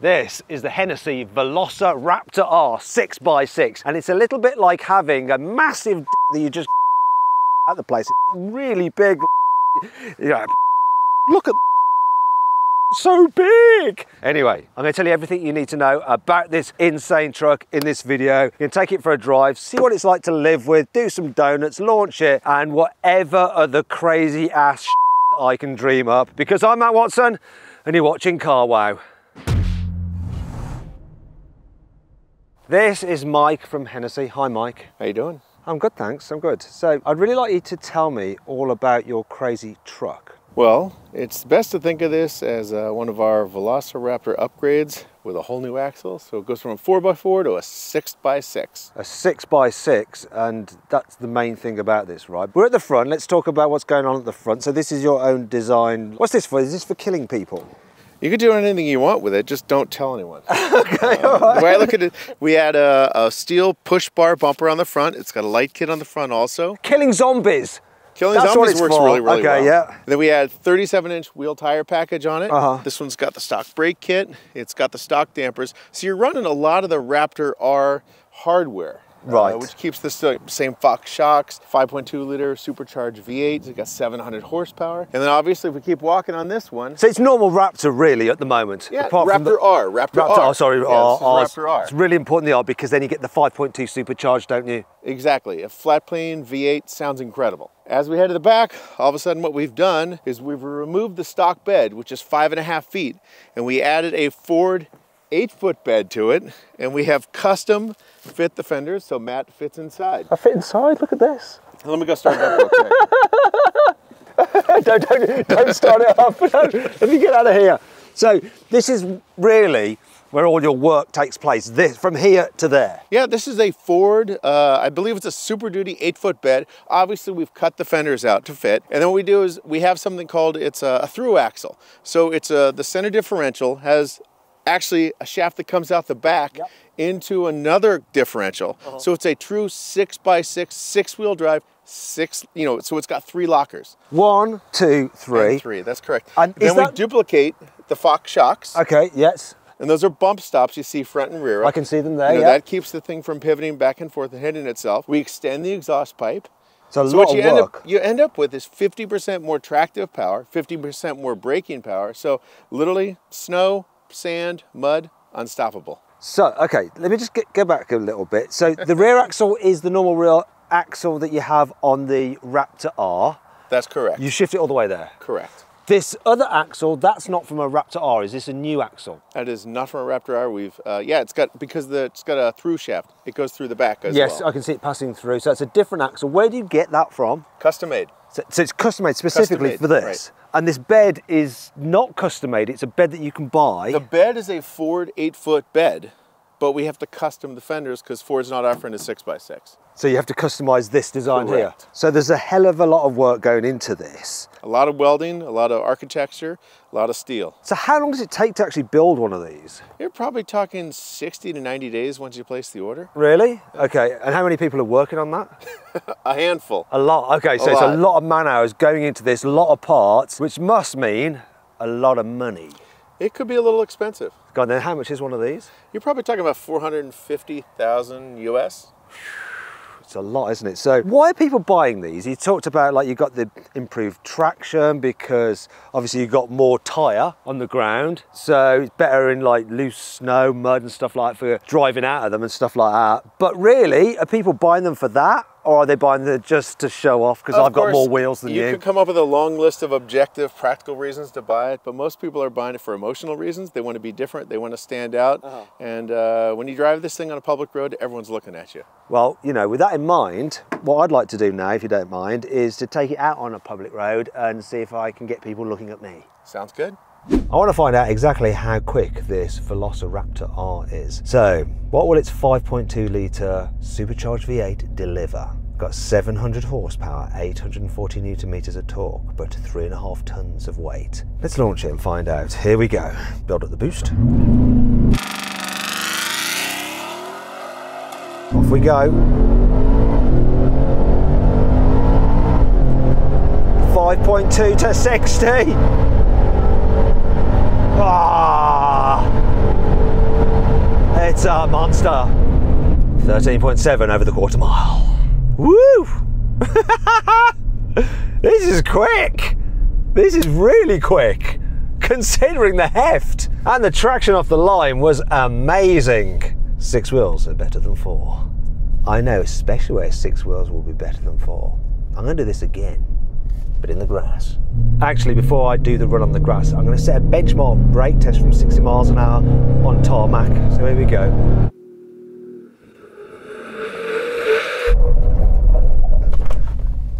This is the Hennessey Velociraptor R 6x6, and it's a little bit like having a massive d that you just at the place. It's really big. Yeah, look at so big. Anyway, I'm going to tell you everything you need to know about this insane truck in this video. You can take it for a drive, see what it's like to live with, do some donuts, launch it, and whatever other crazy ass I can dream up. Because I'm Matt Watson, and you're watching Car Wow. This is Mike from Hennessey. Hi, Mike. How you doing? I'm good, thanks. I'm good. So I'd really like you to tell me all about your crazy truck. Well, it's best to think of this as one of our Velociraptor upgrades with a whole new axle. So it goes from a 4x4 to a 6x6. A 6x6, and that's the main thing about this, right? We're at the front. Let's talk about what's going on at the front. So this is your own design. What's this for? Is this for killing people? You can do anything you want with it, just don't tell anyone. Okay, all right. The way I look at it, we had a steel push bar bumper on the front. It's got a light kit on the front also. Killing zombies. Killing That's zombies works for. Really, really okay, well. Yeah. And then we had 37-inch wheel tire package on it. This one's got the stock brake kit. It's got the stock dampers. So you're running a lot of the Raptor R hardware. Right. Which keeps the same Fox shocks, 5.2 liter supercharged V8, it's got 700 horsepower. And then obviously if we keep walking on this one. So it's normal Raptor really at the moment. Yeah, Raptor R. It's really important the R because then you get the 5.2 supercharged, don't you? Exactly, a flat plane V8 sounds incredible. As we head to the back, all of a sudden what we've done is we've removed the stock bed, which is 5.5 feet, and we added a Ford 8-foot bed to it, and we have custom fit the fenders so Matt fits inside. I fit inside? Look at this. Let me go start it up real quick. Don't start it up. Let me get out of here. So this is really where all your work takes place, this, from here to there. Yeah, this is a Ford, I believe it's a Super Duty 8-foot bed. Obviously, we've cut the fenders out to fit. And then what we do is we have something called, it's a through axle. So it's the center differential has actually a shaft that comes out the back into another differential. So it's a true 6x6, 6-wheel drive, so it's got 3 lockers. 1, 2, 3. And 3, that's correct. And then we duplicate the Fox shocks. Okay, yes. And those are bump stops you see front and rear. I can see them there, yeah. That keeps the thing from pivoting back and forth and hitting itself. We extend the exhaust pipe. So what you end up with is 50% more tractive power, 50% more braking power. So literally snow, sand, mud, unstoppable. So, okay, let me just go back a little bit. So the rear axle is the normal rear axle that you have on the Raptor R. That's correct. You shift it all the way there. Correct. This other axle, that's not from a Raptor R. Is this a new axle? That is not from a Raptor R. We've, yeah, it's got, because it's got a through shaft. It goes through the back as well. Yes, I can see it passing through. So it's a different axle. Where do you get that from? Custom made. So it's custom made specifically for this. Right. And this bed is not custom made, it's a bed that you can buy. The bed is a Ford 8-foot bed, but we have to custom the fenders because Ford's not offering a 6x6. So you have to customize this design here. So there's a hell of a lot of work going into this. A lot of welding, a lot of architecture, a lot of steel. So how long does it take to actually build one of these? You're probably talking 60 to 90 days once you place the order. Really? Okay, and how many people are working on that? A handful. A lot, okay, so it's a lot of man hours going into this, a lot of parts, which must mean a lot of money. It could be a little expensive. God, then how much is one of these? You're probably talking about $450,000 US. It's a lot, isn't it? So why are people buying these? You talked about like you got the improved traction because obviously you got more tire on the ground. So it's better in like loose snow, mud and stuff like that for driving out of them and stuff like that. But really, are people buying them for that? Or are they buying them just to show off because I've got more wheels than you? You could come up with a long list of objective, practical reasons to buy it, but most people are buying it for emotional reasons. They want to be different. They want to stand out. And when you drive this thing on a public road, everyone's looking at you. Well, you know, with that in mind, what I'd like to do now, if you don't mind, is to take it out on a public road and see if I can get people looking at me. Sounds good. I want to find out exactly how quick this Velociraptor R is. So, what will its 5.2 litre supercharged V8 deliver? Got 700 horsepower, 840 newton meters of torque, but 3.5 tons of weight. Let's launch it and find out. Here we go. Build up the boost. Off we go. 5.2 to 60. Ah, It's a monster. 13.7 over the quarter mile. Woo! This is quick. This is really quick. Considering the heft and the traction off the line was amazing. Six wheels are better than four. I know, especially where six wheels will be better than four. I'm going to do this again, but in the grass. Actually, before I do the run on the grass, I'm going to set a benchmark brake test from 60 miles an hour on tarmac. So here we go.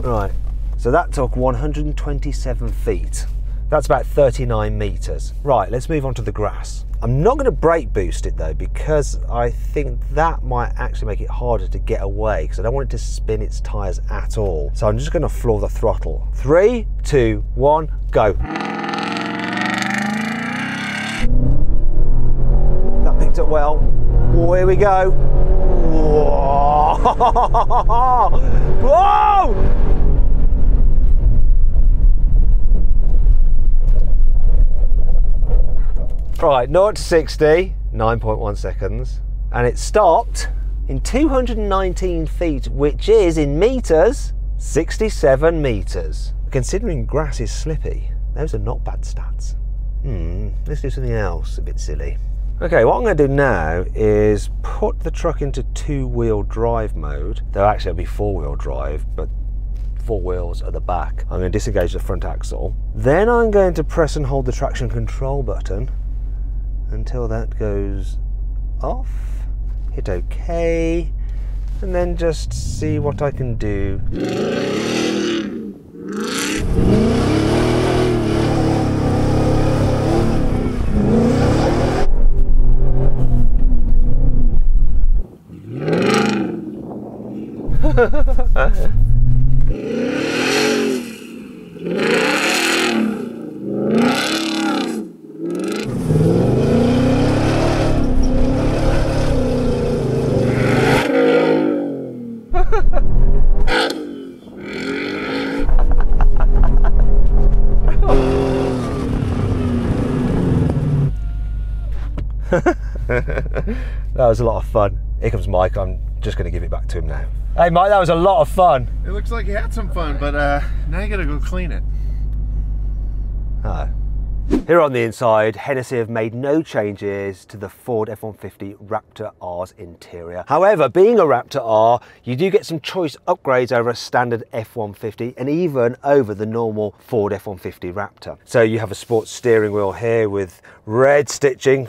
Right, so that took 127 feet. That's about 39 meters. Right, let's move on to the grass. I'm not going to brake boost it though, because I think that might actually make it harder to get away, because I don't want it to spin its tires at all. So I'm just going to floor the throttle. 3, 2, 1, go. That picked up well. Oh, here we go. Whoa! Whoa! Right, 0 to 60, 9.1 seconds, and it stopped in 219 feet, which is, in meters, 67 meters. Considering grass is slippy, those are not bad stats. Let's do something else a bit silly. Okay, what I'm going to do now is put the truck into two-wheel drive mode, though actually it'll be four-wheel drive, but four wheels at the back. I'm going to disengage the front axle. Then I'm going to press and hold the traction control button until that goes off, hit OK, and then just see what I can do. That was a lot of fun. Here comes Mike. I'm just going to give it back to him now. Hey Mike, that was a lot of fun. It looks like you had some fun, but now you got to go clean it. Oh. Here on the inside, Hennessey have made no changes to the Ford F-150 Raptor R's interior. However, being a Raptor R, you do get some choice upgrades over a standard F-150 and even over the normal Ford F-150 Raptor. So you have a sports steering wheel here with red stitching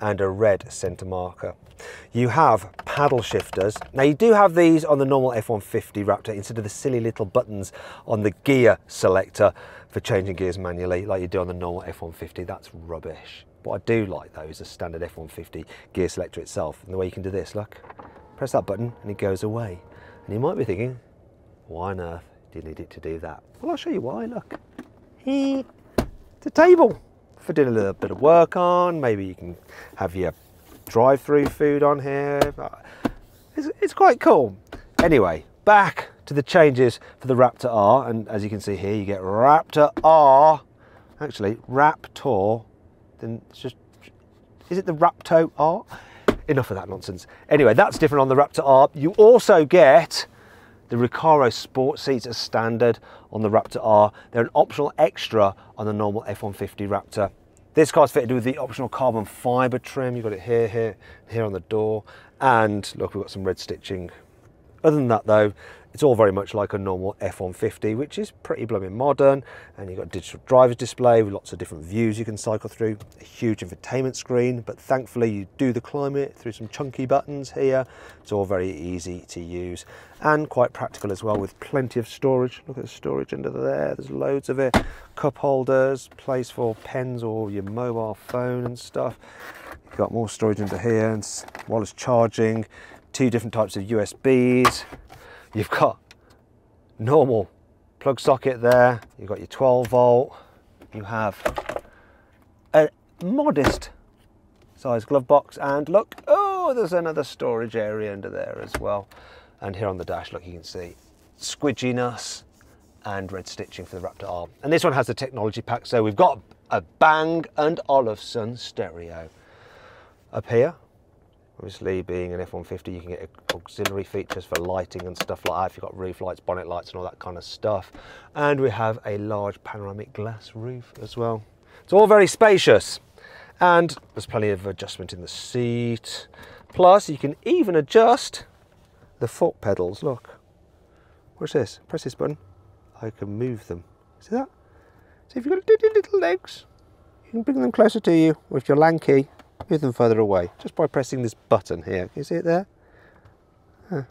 and a red center marker. You have paddle shifters. Now you do have these on the normal F-150 Raptor instead of the silly little buttons on the gear selector for changing gears manually like you do on the normal F-150. That's rubbish. What I do like though is the standard F-150 gear selector itself, and the way you can do this, look, press that button and it goes away. And you might be thinking, why on earth do you need it to do that? Well, I'll show you why, look. It's a table for doing a little bit of work on. Maybe you can have your drive-through food on here. It's quite cool. Anyway, back to the changes for the Raptor R, and as you can see here, you get Raptor R, actually Raptor, then it's just, is it the Raptor R? Enough of that nonsense. Anyway, that's different on the Raptor R. You also get the Recaro sport seats are standard on the Raptor R. They're an optional extra on the normal F-150 Raptor. This car's fitted with the optional carbon fibre trim. You've got it here, here on the door. And look, we've got some red stitching. Other than that though, it's all very much like a normal F-150, which is pretty blooming modern. And you've got a digital driver's display with lots of different views you can cycle through. A huge infotainment screen, but thankfully you do the climate through some chunky buttons here. It's all very easy to use and quite practical as well, with plenty of storage. Look at the storage under there, there's loads of it. Cup holders, place for pens or your mobile phone and stuff. You've got more storage under here, and while it's charging, two different types of USBs. You've got normal plug socket there. You've got your 12 volt. You have a modest size glove box, and look, oh, there's another storage area under there as well. And here on the dash, look, you can see squidginess and red stitching for the Raptor R. And this one has the technology pack. So we've got a Bang and Olufsen stereo up here. Obviously, being an F-150, you can get auxiliary features for lighting and stuff like that, if you've got roof lights, bonnet lights and all that kind of stuff. And we have a large panoramic glass roof as well. It's all very spacious, and there's plenty of adjustment in the seat. Plus, you can even adjust the foot pedals. Look, watch this. Press this button, I can move them. See that? So if you've got little legs, you can bring them closer to you, or if you're lanky, move them further away just by pressing this button here. Can you see it there? Huh.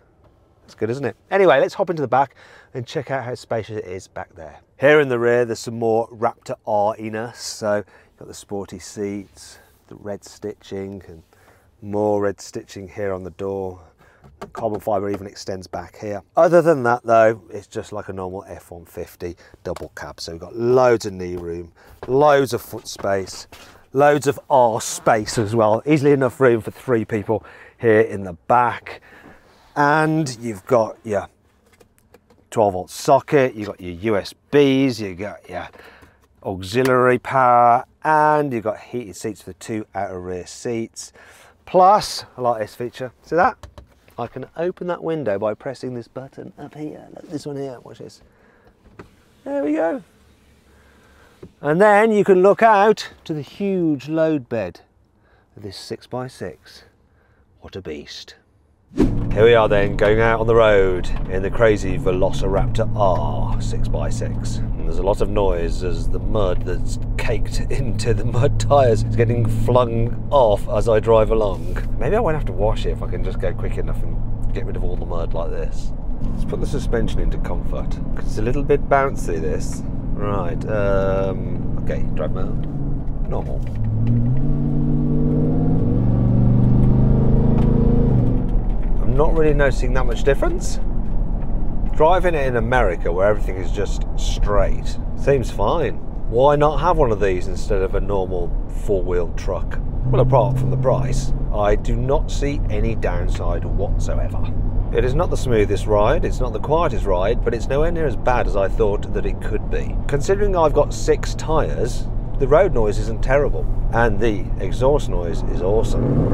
That's good, isn't it? Anyway, let's hop into the back and check out how spacious it is back there. Here in the rear, there's some more Raptor R-iness. So you've got the sporty seats, the red stitching, and more red stitching here on the door. The carbon fibre even extends back here. Other than that, though, it's just like a normal F-150 double cab. So we've got loads of knee room, loads of foot space, loads of R space as well. Easily enough room for three people here in the back. And you've got your 12-volt socket, you've got your USBs, you've got your auxiliary power, and you've got heated seats for the two outer rear seats. Plus, I like this feature. See that? I can open that window by pressing this button up here. Look, this one here, watch this. There we go. And then you can look out to the huge load bed of this 6x6. What a beast. Here we are then, going out on the road in the crazy Velociraptor R 6x6. And there's a lot of noise as the mud that's caked into the mud tyres is getting flung off as I drive along. Maybe I won't have to wash it if I can just go quick enough and get rid of all the mud like this. Let's put the suspension into comfort, because it's a little bit bouncy, this. Right, okay, drive mode, normal. I'm not really noticing that much difference. Driving it in America, where everything is just straight, seems fine. Why not have one of these instead of a normal four-wheel truck? Well, apart from the price, I do not see any downside whatsoever. It is not the smoothest ride, it's not the quietest ride, but it's nowhere near as bad as I thought that it could be. Considering I've got 6 tyres, the road noise isn't terrible, and the exhaust noise is awesome.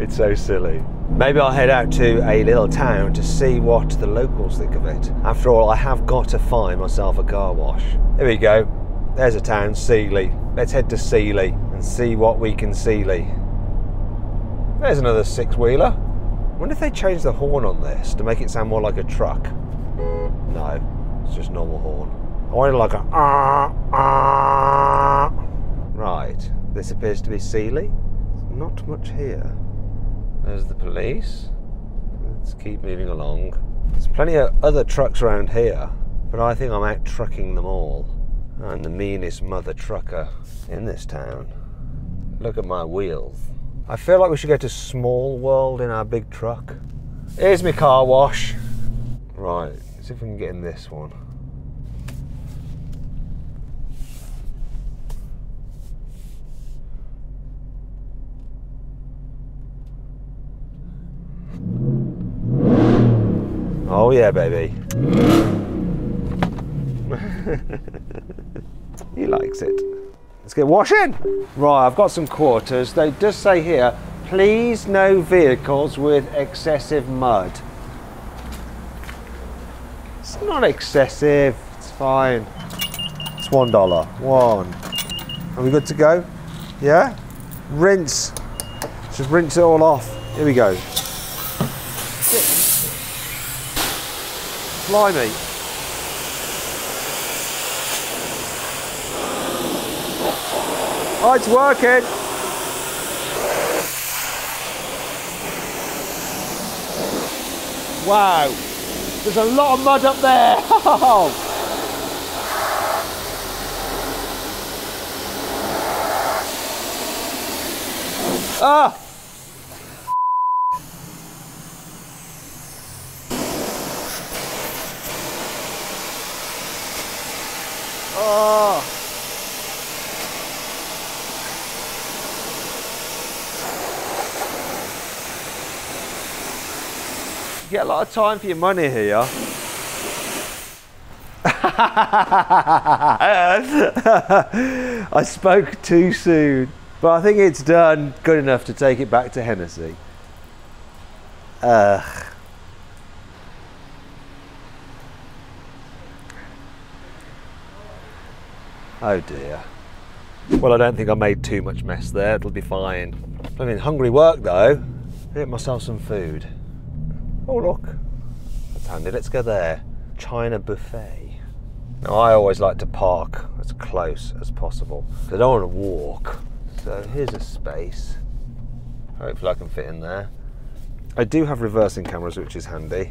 It's so silly. Maybe I'll head out to a little town to see what the locals think of it. After all, I have got to find myself a car wash. Here we go. There's a town, Seeley. Let's head to Seeley and see what we can Seeley. There's another six-wheeler. I wonder if they changed the horn on this to make it sound more like a truck. No, it's just normal horn. I wanted like a Right, this appears to be Seeley. There's not much here. There's the police. Let's keep moving along. There's plenty of other trucks around here, but I think I'm out trucking them all. I'm the meanest mother trucker in this town. Look at my wheels. I feel like we should go to Small World in our big truck. Here's my car wash. Right, let's see if we can get in this one. Oh yeah, baby. He likes it. Let's get washing. Right, I've got some quarters. They just say here, please no vehicles with excessive mud. It's not excessive, it's fine. It's $1, one. Are we good to go? Yeah? Rinse. Just rinse it all off. Here we go. Blimey. Oh, it's working! Wow! There's a lot of mud up there! Ah! Oh! You get a lot of time for your money here. I spoke too soon, but I think it's done good enough to take it back to Hennessey. Ugh. Oh dear. Well, I don't think I made too much mess there. It'll be fine. I mean, hungry work though. Get myself some food. Oh look, that's handy. Let's go there. China buffet. Now I always like to park as close as possible because I don't want to walk. So here's a space. Hopefully I can fit in there. I do have reversing cameras, which is handy.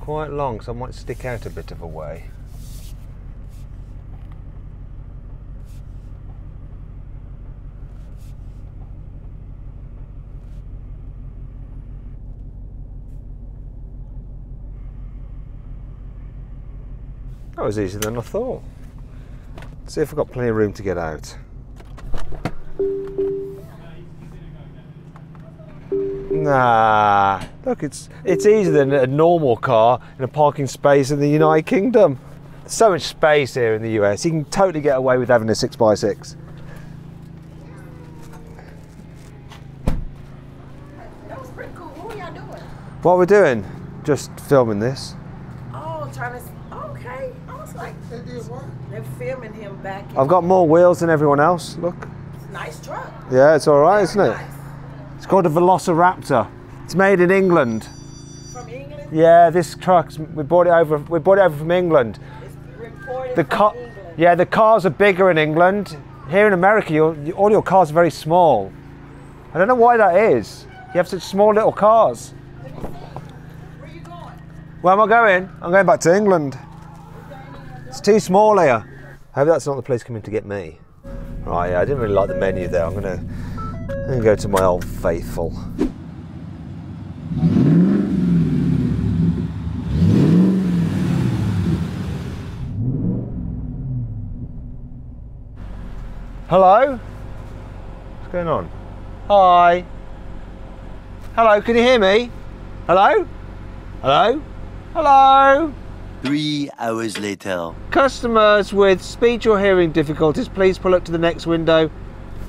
Quite long, so I might stick out a bit of a way. That was easier than I thought. Let's see if I've got plenty of room to get out. Nah, look, it's easier than a normal car in a parking space in the United Kingdom. There's so much space here in the US, you can totally get away with having a 6x6. That was pretty cool. What were y'all doing? What we're doing? Just filming this. Oh, trying to, okay. I was like, they did what? They're filming him back. I've got more wheels than everyone else, look. It's a nice truck. Yeah, it's all right, isn't it? Nice. It's called a Velociraptor. It's made in England. From England? Yeah, this truck, we bought it over from England. It's imported from England. Yeah, the cars are bigger in England. Here in America, all your cars are very small. I don't know why that is. You have such small little cars. Let me see. Where are you going? Where am I going? I'm going back to England. It's too small here. I hope that's not the place coming to get me. Right, yeah, I didn't really like the menu there. I'm gonna go to my old faithful. Hello? What's going on? Hi. Hello, can you hear me? Hello? Hello? Hello? 3 hours later. Customers with speech or hearing difficulties, please pull up to the next window.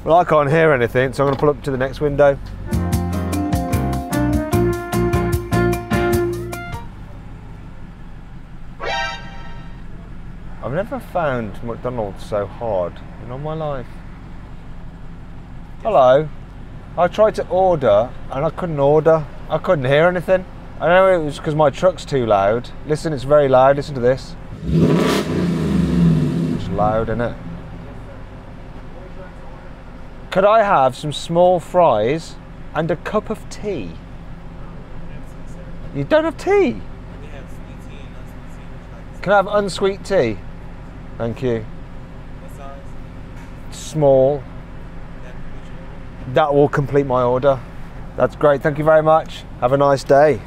Well, I can't hear anything, so I'm going to pull up to the next window. I've never found McDonald's so hard in all my life. Hello. I tried to order, and I couldn't order. I couldn't hear anything. I know it was because my truck's too loud. Listen, it's very loud. Listen to this. It's loud, isn't it? Could I have some small fries and a cup of tea? You don't have tea? We have sweet tea and unsweet tea. Can I have unsweet tea? Thank you. What size? Small. That will complete my order. That's great, thank you very much. Have a nice day.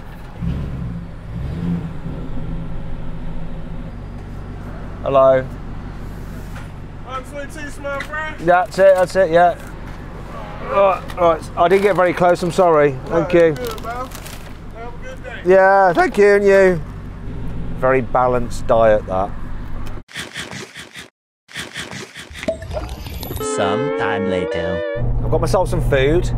Hello. Unsweet tea, small fries? That's it, yeah. All right. I didn't get very close, I'm sorry. Thank you. Good, have a good day. Yeah, thank you, and you. Very balanced diet, that. Some time later. I've got myself some food.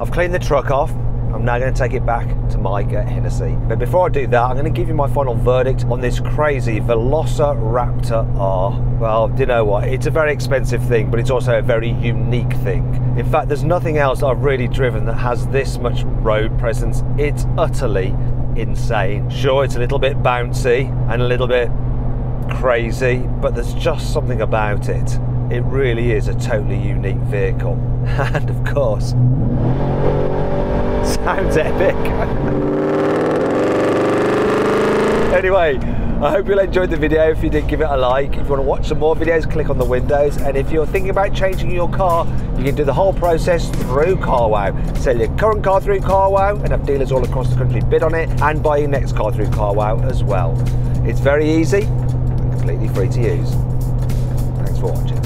I've cleaned the truck off. I'm now going to take it back to Mike at Hennessey. But before I do that, I'm going to give you my final verdict on this crazy Velociraptor R. Well, do you know what? It's a very expensive thing, but it's also a very unique thing. In fact, there's nothing else I've really driven that has this much road presence. It's utterly insane. Sure, it's a little bit bouncy and a little bit crazy, but there's just something about it. It really is a totally unique vehicle. And of course, sounds epic. Anyway. I hope you all enjoyed the video. If you did, give it a like. If you want to watch some more videos, click on the windows. And if you're thinking about changing your car, you can do the whole process through Car Wow. Sell your current car through Car Wow and have dealers all across the country bid on it, and buy your next car through Car Wow as well. It's very easy and completely free to use. Thanks for watching.